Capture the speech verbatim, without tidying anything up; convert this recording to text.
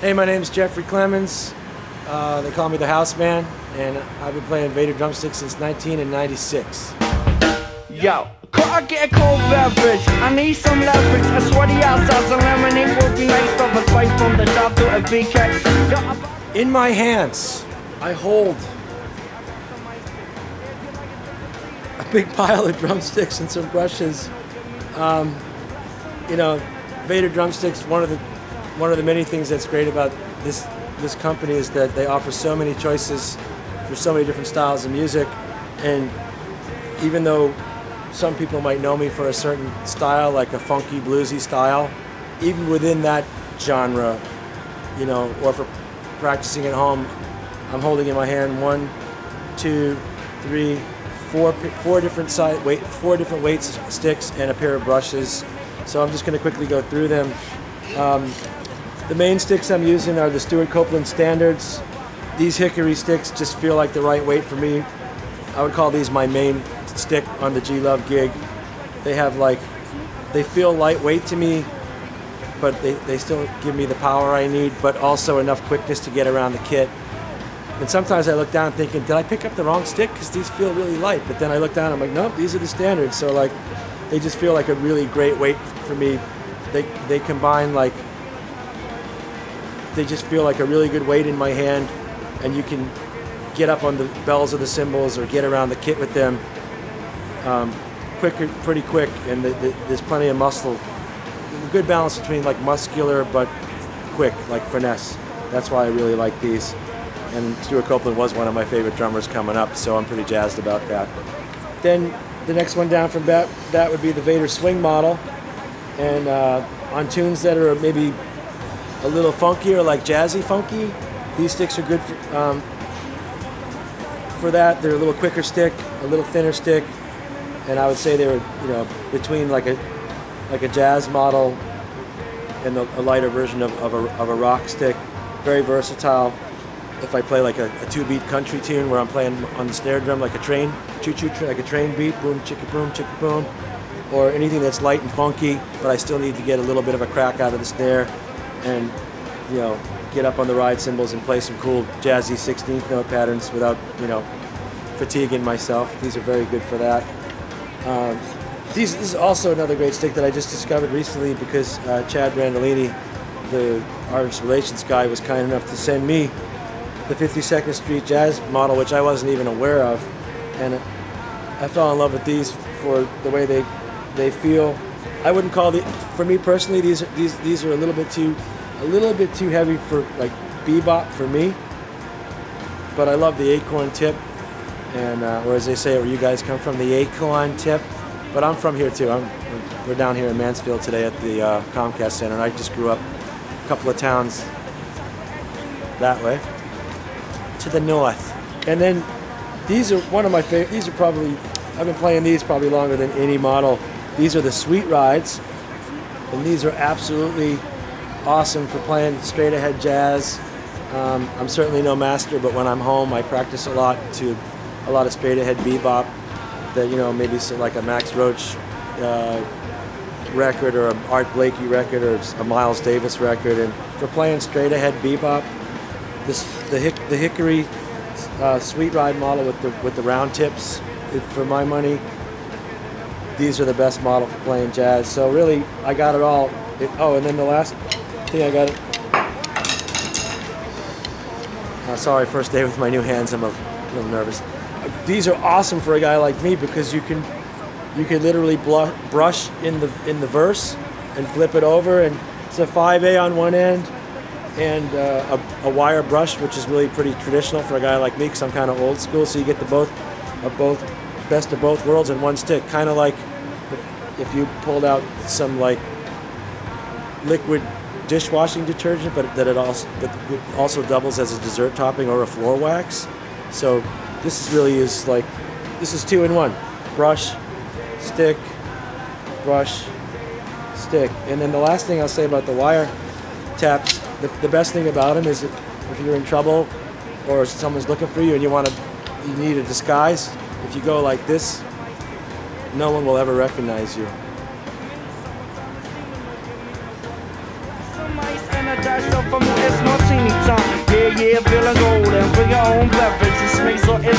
Hey, my name's Jeffrey Clemens. Uh, they call me the house man, and I've been playing Vater Drumsticks since nineteen ninety-six. Yo, could I get a cold beverage? I need some leverage. I swear the outside, some lemonade will be nice. Of a fight from the job to a V K. In my hands, I hold a big pile of drumsticks and some brushes. Um, you know, Vater Drumsticks, one of the One of the many things that's great about this this company is that they offer so many choices for so many different styles of music. And even though some people might know me for a certain style, like a funky bluesy style, even within that genre, you know, or for practicing at home, I'm holding in my hand one, two, three, four four different size weight four different weights of sticks and a pair of brushes. So I'm just going to quickly go through them. Um, The main sticks I'm using are the Stewart Copeland Standards. These hickory sticks just feel like the right weight for me. I would call these my main stick on the G. Love gig. They have like, they feel lightweight to me, but they, they still give me the power I need, but also enough quickness to get around the kit. And sometimes I look down thinking, did I pick up the wrong stick? Because these feel really light. But then I look down, I'm like, nope, these are the standards. So like, they just feel like a really great weight for me. They, they combine like, they just feel like a really good weight in my hand, and you can get up on the bells of the cymbals or get around the kit with them um, quicker, pretty quick, and the, the, there's plenty of muscle. Good balance between like muscular but quick, like finesse. That's why I really like these. And Stewart Copeland was one of my favorite drummers coming up, so I'm pretty jazzed about that. Then the next one down from that, that would be the Vater Swing model. And uh, on tunes that are maybe a little funkier, like jazzy funky, these sticks are good for, um, for that. They're a little quicker stick, a little thinner stick, and I would say they were, you know, between like a like a jazz model and a, a lighter version of, of, a, of a rock stick. Very versatile. If I play like a, a two-beat country tune where I'm playing on the snare drum like a train, choo-choo, like a train beat, boom, chicka boom, chicka boom, or anything that's light and funky, but I still need to get a little bit of a crack out of the snare. And, you know, get up on the ride cymbals and play some cool jazzy sixteenth note patterns without, you know, fatiguing myself. These are very good for that. Um, these, this is also another great stick that I just discovered recently because uh, Chad Randolini, the artist relations guy, was kind enough to send me the fifty-second Street Jazz model, which I wasn't even aware of. And I fell in love with these for the way they, they feel. I wouldn't call the, for me personally, these these these are a little bit too, a little bit too heavy for like bebop for me. But I love the acorn tip, and uh, or as they say, where you guys come from, the acorn tip. But I'm from here too. I'm we're down here in Mansfield today at the uh, Comcast Center, and I just grew up a couple of towns that way to the north. And then these are one of my favorite. These are probably I've been playing these probably longer than any model. These are the Sweet Rides, and these are absolutely awesome for playing straight ahead jazz. Um, I'm certainly no master, but when I'm home, I practice a lot to a lot of straight ahead bebop that, you know, maybe some, like a Max Roach uh, record or an Art Blakey record or a Miles Davis record. And for playing straight ahead bebop, this, the, hick, the hickory uh, Sweet Ride model with the, with the round tips, it, for my money, these are the best model for playing jazz. So really, I got it all. It, oh, and then the last thing I got it. Uh, sorry, first day with my new hands. I'm a little nervous. These are awesome for a guy like me because you can, you can literally blush, brush in the in the verse and flip it over, and it's a five A on one end and uh, a, a wire brush, which is really pretty traditional for a guy like me because I'm kind of old school. So you get the both of both. Best of both worlds in one stick, kind of like if you pulled out some like liquid dishwashing detergent, but that it also that it also doubles as a dessert topping or a floor wax. So this is really is like this is two in one: brush, stick, brush, stick. And then the last thing I'll say about the wire taps: the, the best thing about them is if you're in trouble or someone's looking for you and you want to, you need a disguise. If you go like this, no one will ever recognize you. mice and a dash up from the S martini time. Yeah, yeah, feeling golden. Bring your own beverage. This makes your